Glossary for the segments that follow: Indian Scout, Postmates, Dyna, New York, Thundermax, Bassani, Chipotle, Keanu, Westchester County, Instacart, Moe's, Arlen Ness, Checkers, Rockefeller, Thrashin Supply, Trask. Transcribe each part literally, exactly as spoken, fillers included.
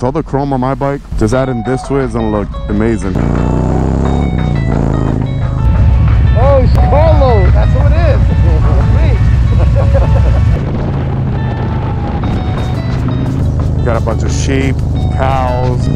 With all the chrome on my bike, just adding this to it is gonna look amazing. Oh, Carlo, that's who it is. Got a bunch of sheep, cows.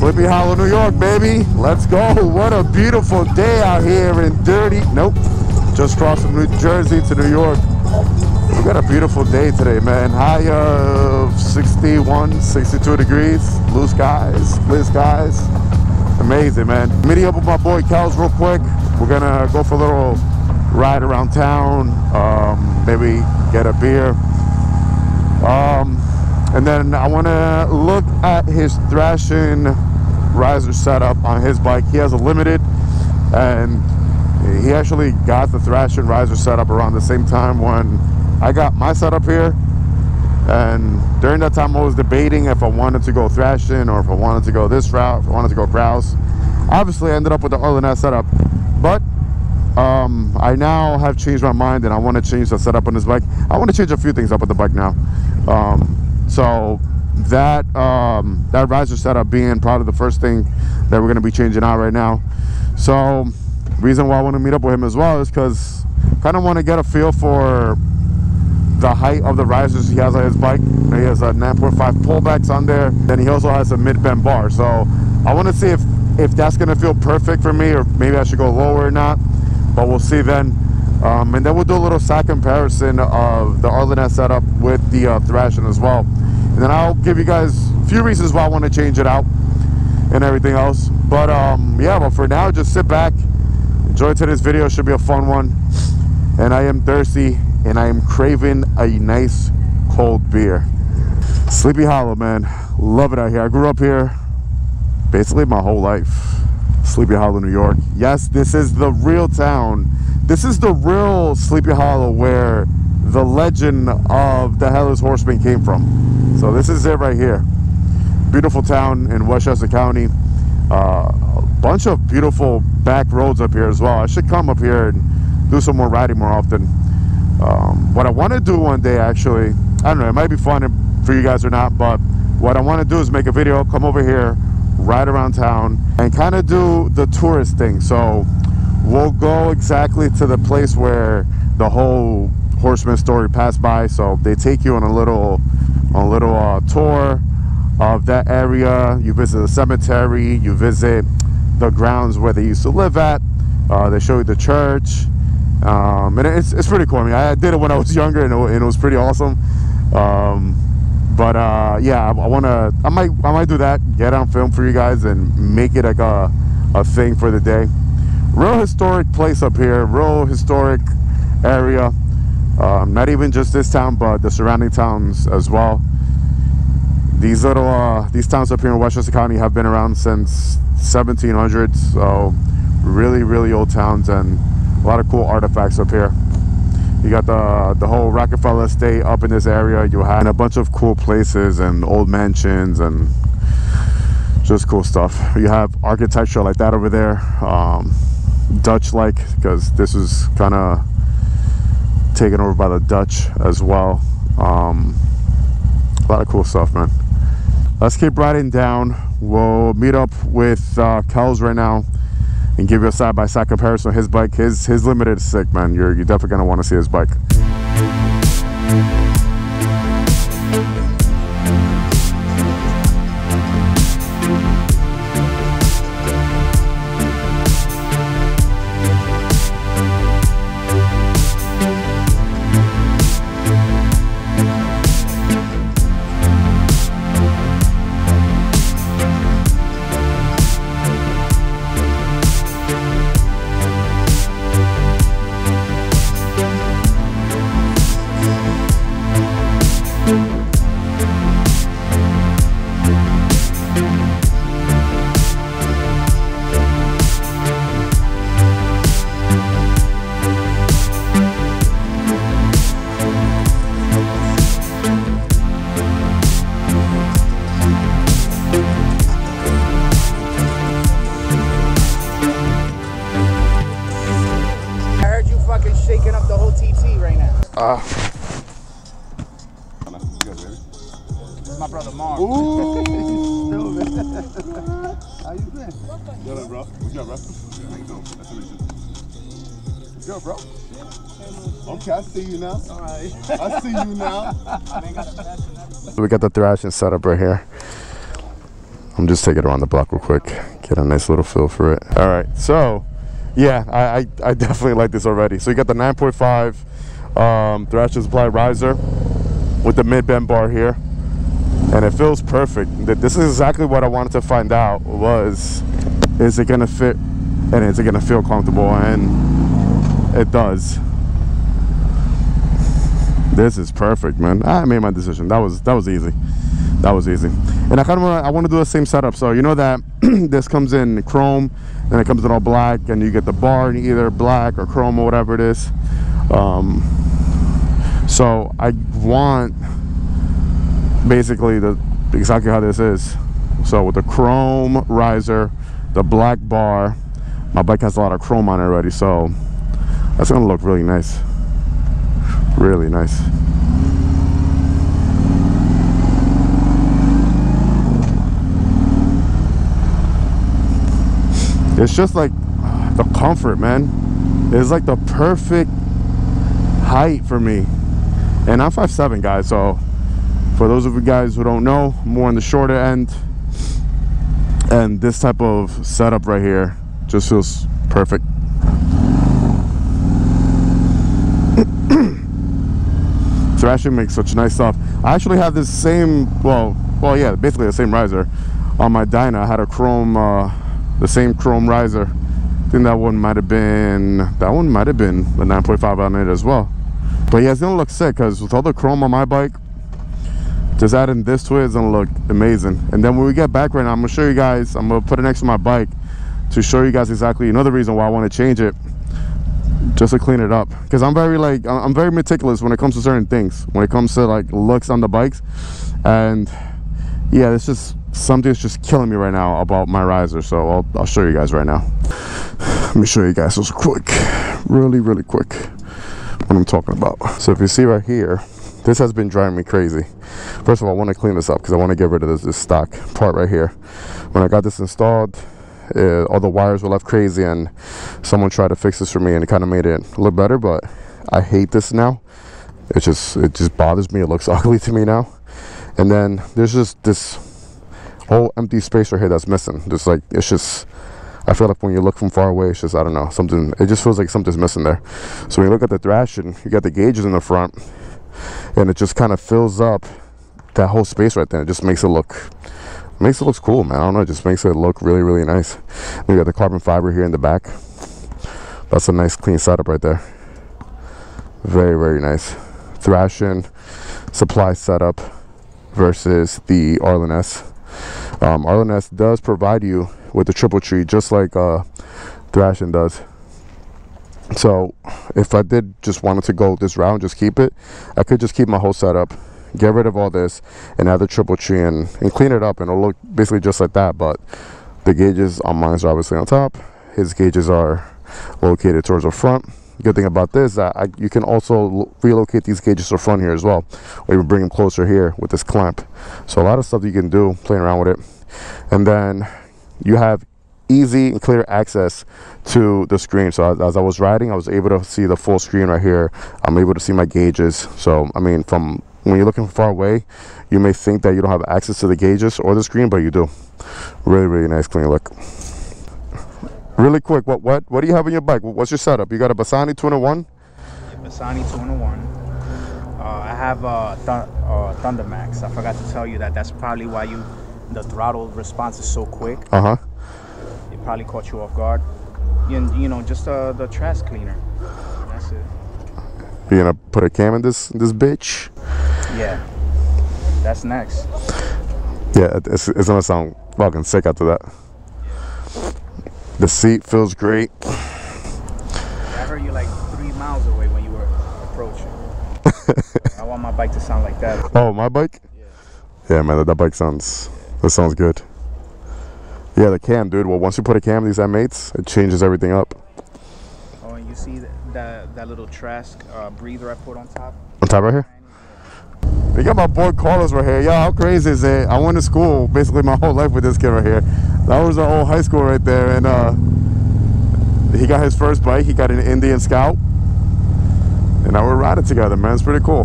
Sleepy Hollow, New York, baby. Let's go. What a beautiful day out here in dirty. Nope. Just crossed from New Jersey to New York. We got a beautiful day today, man. High of sixty-one, sixty-two degrees. Blue skies, clear skies. Amazing, man. Meeting up with my boy Kels real quick. We're gonna go for a little ride around town. Um, maybe get a beer. Um, and then I wanna look at his Thrashin riser setup on his bike. He has a limited, and he actually got the Thrashin riser setup around the same time when I got my setup here. And during that time I was debating if I wanted to go Thrashin or if I wanted to go this route, if I wanted to go Grouse. Obviously I ended up with the Arlen Ness setup, but um I now have changed my mind and I want to change the setup on this bike. I want to change a few things up with the bike now. Um so that um that riser setup being probably the first thing that we're going to be changing out right now. So reason why I want to meet up with him as well is because kind of want to get a feel for the height of the risers he has on his bike. He has a nine point five pullbacks on there, then he also has a mid bend bar, so I want to see if if that's going to feel perfect for me or maybe I should go lower or not, but we'll see then. Um and then we'll do a little side comparison of the Arlen Ness setup with the uh, Thrashin as well. And then I'll give you guys a few reasons why I want to change it out and everything else. But um, yeah, but for now, just sit back, enjoy today's video. It should be a fun one. And I am thirsty and I am craving a nice cold beer. Sleepy Hollow, man. Love it out here. I grew up here basically my whole life. Sleepy Hollow, New York. Yes, this is the real town. This is the real Sleepy Hollow where the legend of the Headless Horseman came from. So this is it right here. Beautiful town in Westchester County. Uh, a bunch of beautiful back roads up here as well. I should come up here and do some more riding more often. Um, what I want to do one day, actually, I don't know, it might be fun for you guys or not, but what I want to do is make a video, come over here, ride around town, and kind of do the tourist thing. So we'll go exactly to the place where the whole horseman story passed by. So they take you on a little a little uh, tour of that area. You visit the cemetery, you visit the grounds where they used to live at, uh, they show you the church, um, and it's, it's pretty cool. I mean, I did it when I was younger and it, and it was pretty awesome. Um, but uh, yeah, I, I want to I might I might do that, get on film for you guys and make it like a, a thing for the day. Real historic place up here, real historic area. Um, not even just this town, but the surrounding towns as well. These little, uh, these towns up here in Westchester County have been around since seventeen hundreds, so really, really old towns and a lot of cool artifacts up here. You got the the whole Rockefeller estate up in this area. You have a bunch of cool places and old mansions and just cool stuff. You have architecture like that over there, um, Dutch-like, because this is kind of taken over by the Dutch as well. Um, a lot of cool stuff, man. Let's keep riding down. We'll meet up with uh, Kels right now and give you a side-by-side comparison of his bike. His his limited is sick, man. You're, you're definitely gonna want to see his bike. taking up the whole T T right now. Uh. This is my brother Mark. Ooh. How you been? Yo, yeah, bro. What's up, bro? How you doing? That's amazing. What's up, bro? Okay, I see you now. All right. I see you now. We got the Thrashin set up right here. I'm just taking it around the block real quick. Get a nice little feel for it. All right, so yeah, I, I, I definitely like this already. So you got the nine point five um, Thrashin Supply riser with the mid-bend bar here. And it feels perfect. This is exactly what I wanted to find out was, is it gonna fit and is it gonna feel comfortable? And it does. This is perfect, man. I made my decision. That was that was easy. That was easy. And I kind of want, I want to do the same setup. So you know that this comes in chrome and it comes in all black, and you get the bar in either black or chrome or whatever it is. Um, so I want basically the exactly how this is. So with the chrome riser, the black bar, my bike has a lot of chrome on it already, so that's gonna look really nice. Really nice. It's just like the comfort, man. It's like the perfect height for me. And I'm five seven, guys, so for those of you guys who don't know, more on the shorter end. And this type of setup right here just feels perfect. Thrashin makes such nice stuff. I actually have this same, well, well, yeah, basically the same riser on my Dyna. I had a chrome, uh, the same chrome riser. I think that one might have been, that one might have been the nine point five on it as well. But yeah, it's gonna look sick because with all the chrome on my bike, just adding this to it is gonna look amazing. And then when we get back right now, I'm gonna show you guys, I'm gonna put it next to my bike to show you guys exactly another reason why I wanna change it. Just to clean it up, because I'm very like I'm very meticulous when it comes to certain things, when it comes to like looks on the bikes. And yeah, it's just something's just killing me right now about my riser, so I'll, I'll show you guys right now. Let me show you guys this quick, really really quick, what I'm talking about. So if you see right here, this has been driving me crazy. First of all, I want to clean this up because I want to get rid of this, this stock part right here. When I got this installed, It, all the wires were left crazy, and someone tried to fix this for me and it kind of made it look better, but I hate this now. It just it just bothers me. It looks ugly to me now. And then there's just this whole empty space right here that's missing. Just like, it's just, I feel like when you look from far away, it's just, I don't know, something, it just feels like something's missing there. So when you look at the Thrashin, you got the gauges in the front and it just kind of fills up that whole space right there. It just makes it look makes it look cool, man. I don't know, it just makes it look really really nice. We got the carbon fiber here in the back. That's a nice clean setup right there. Very very nice. Thrashin Supply setup versus the Arlen Ness. um, Arlen Ness does provide you with the triple tree just like uh, Thrashin does. So if I did just wanted to go this route and just keep it, I could just keep my whole setup, get rid of all this and add the triple tree and, and clean it up, and it'll look basically just like that. But the gauges on mine are obviously on top. His gauges are located towards the front. Good thing about this is that I, you can also relocate these gauges to the front here as well, or even bring them closer here with this clamp. So a lot of stuff you can do playing around with it. And then you have easy and clear access to the screen. So as, as I was riding, I was able to see the full screen right here. I'm able to see my gauges. So I mean, from when you're looking far away, you may think that you don't have access to the gauges or the screen, but you do. Really really nice clean look. Really quick, what what what do you have on your bike? What's your setup? You got a Bassani two in one? Yeah, Bassani two in one. uh, I have a th uh, Thundermax. I forgot to tell you that. That's probably why you the throttle response is so quick. Uh-huh. It probably caught you off guard. And you, you know, just uh, the trash cleaner, that's it. You're gonna put a cam in this this bitch? Yeah, that's next. Yeah, it's, it's gonna sound fucking sick after that. Yeah. The seat feels great. I heard you like three miles away when you were approaching. I want my bike to sound like that. Oh, my bike? Yeah, yeah man, that, that bike sounds, yeah. That sounds good. Yeah, the cam, dude. Well, once you put a cam in these M eights, it changes everything up. Oh, and you see the, the, the that little Trask uh, breather I put on top. On top right here? We got my boy Carlos right here. Yo, how crazy is it? I went to school basically my whole life with this kid right here. That was our old high school right there. And uh, he got his first bike. He got an Indian Scout. And now we're riding together, man. It's pretty cool.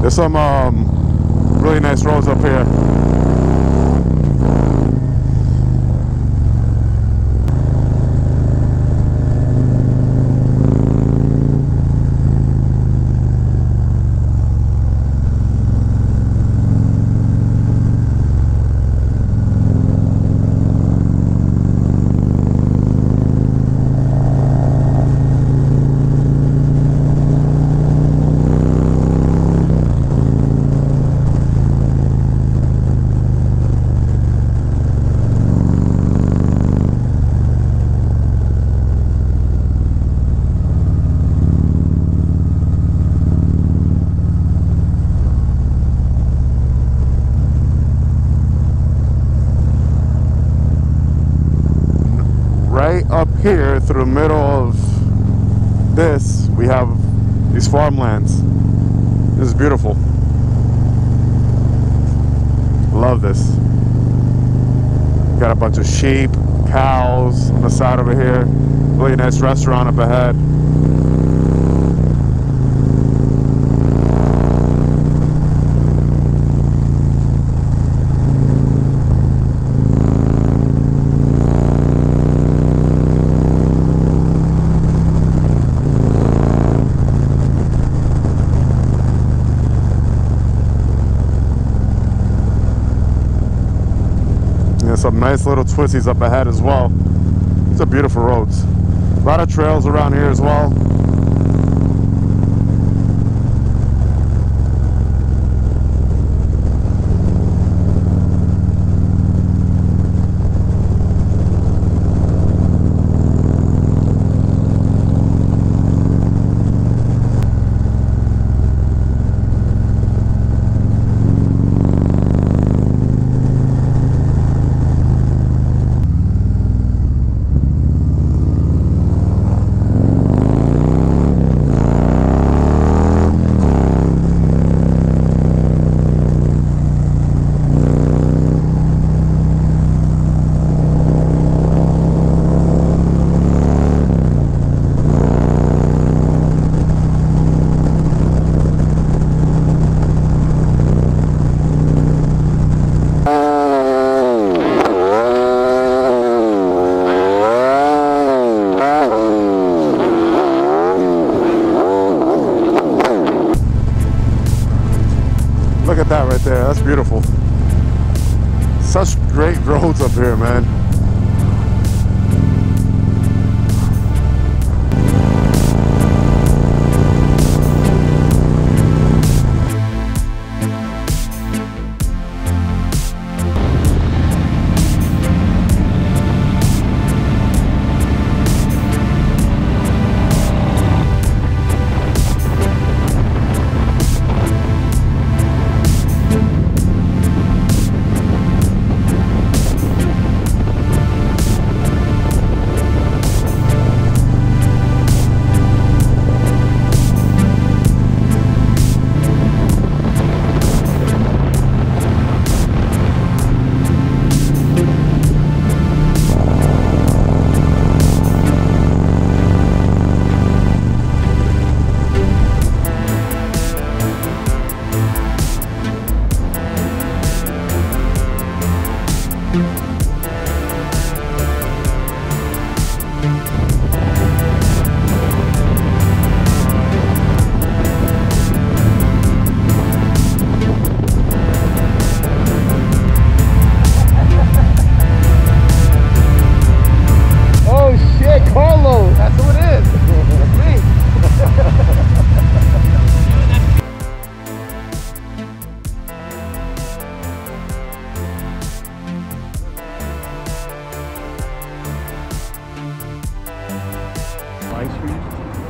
There's some um, really nice roads up here. Up here through the middle of this we have these farmlands. This is beautiful. Love this. Got a bunch of sheep, cows on the side over here. Really nice restaurant up ahead. Some nice little twisties up ahead as well. It's a beautiful roads. A lot of trails around here as well. Look at that right there. That's beautiful. Such great roads up here, man.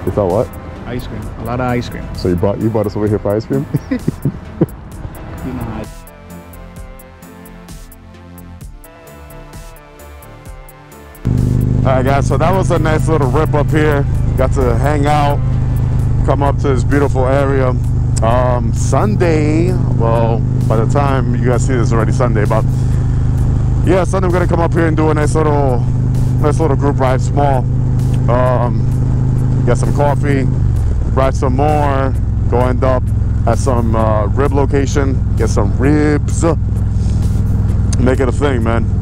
You thought what? Ice cream. A lot of ice cream. So you bought you bought us over here for ice cream? You know, Alright guys, so that was a nice little rip up here. Got to hang out, come up to this beautiful area. Um, Sunday, well, by the time you guys see this, already Sunday, but yeah, Sunday I'm gonna come up here and do a nice little nice little group ride, small. Um, get some coffee, ride some more, go end up at some uh, rib location, get some ribs. Make it a thing, man.